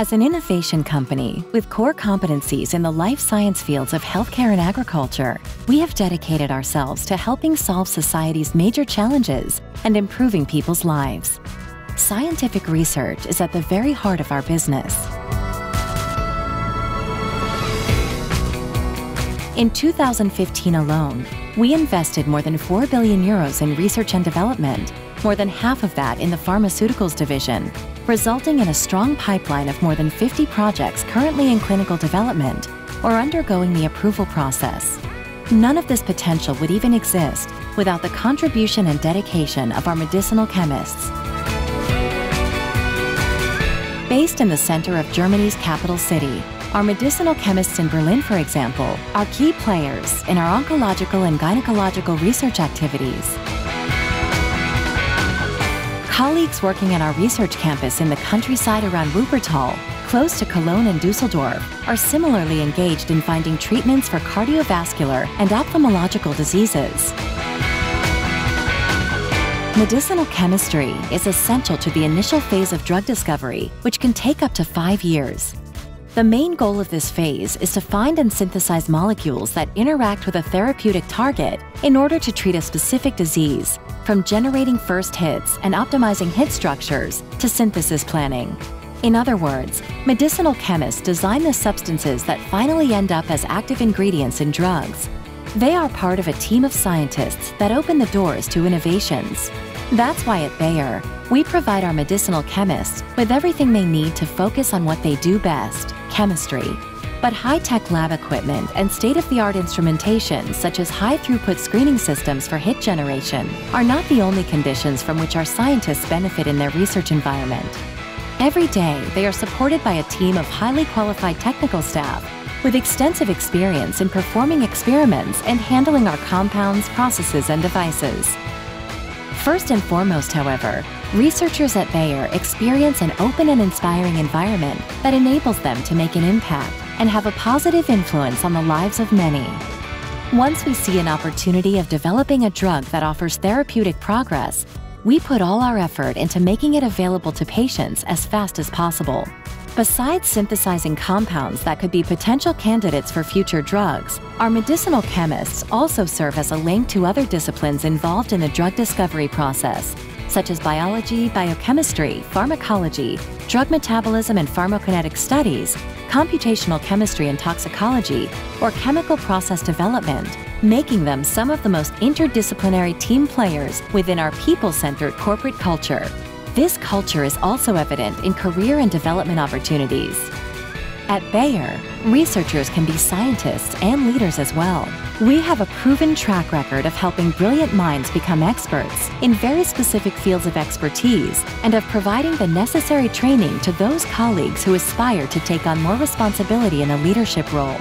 As an innovation company with core competencies in the life science fields of healthcare and agriculture, we have dedicated ourselves to helping solve society's major challenges and improving people's lives. Scientific research is at the very heart of our business. In 2015 alone, we invested more than 4 billion euros in research and development, more than half of that in the pharmaceuticals division, resulting in a strong pipeline of more than 50 projects currently in clinical development or undergoing the approval process. None of this potential would even exist without the contribution and dedication of our medicinal chemists. Based in the center of Germany's capital city, our medicinal chemists in Berlin, for example, are key players in our oncological and gynecological research activities. Colleagues working at our research campus in the countryside around Wuppertal, close to Cologne and Dusseldorf, are similarly engaged in finding treatments for cardiovascular and ophthalmological diseases. Medicinal chemistry is essential to the initial phase of drug discovery, which can take up to 5 years. The main goal of this phase is to find and synthesize molecules that interact with a therapeutic target in order to treat a specific disease, from generating first hits and optimizing hit structures to synthesis planning. In other words, medicinal chemists design the substances that finally end up as active ingredients in drugs. They are part of a team of scientists that open the doors to innovations. That's why at Bayer, we provide our medicinal chemists with everything they need to focus on what they do best, chemistry. But high-tech lab equipment and state-of-the-art instrumentation, such as high-throughput screening systems for hit generation, are not the only conditions from which our scientists benefit in their research environment. Every day, they are supported by a team of highly qualified technical staff with extensive experience in performing experiments and handling our compounds, processes, and devices. First and foremost, however, researchers at Bayer experience an open and inspiring environment that enables them to make an impact and have a positive influence on the lives of many. Once we see an opportunity of developing a drug that offers therapeutic progress, we put all our effort into making it available to patients as fast as possible. Besides synthesizing compounds that could be potential candidates for future drugs, our medicinal chemists also serve as a link to other disciplines involved in the drug discovery process, such as biology, biochemistry, pharmacology, drug metabolism and pharmacokinetic studies, computational chemistry and toxicology, or chemical process development, making them some of the most interdisciplinary team players within our people-centered corporate culture. This culture is also evident in career and development opportunities. At Bayer, researchers can be scientists and leaders as well. We have a proven track record of helping brilliant minds become experts in very specific fields of expertise and of providing the necessary training to those colleagues who aspire to take on more responsibility in a leadership role.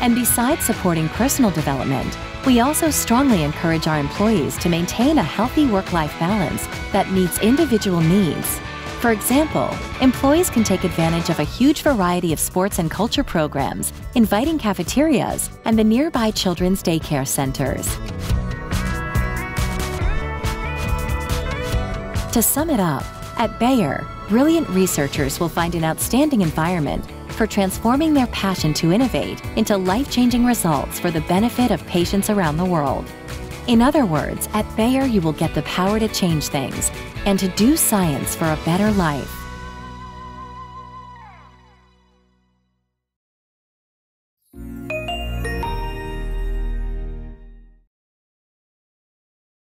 And besides supporting personal development, we also strongly encourage our employees to maintain a healthy work-life balance that meets individual needs. For example, employees can take advantage of a huge variety of sports and culture programs, inviting cafeterias, and the nearby children's daycare centers. To sum it up, at Bayer, brilliant researchers will find an outstanding environment for transforming their passion to innovate into life-changing results for the benefit of patients around the world. In other words, at Bayer, you will get the power to change things and to do science for a better life.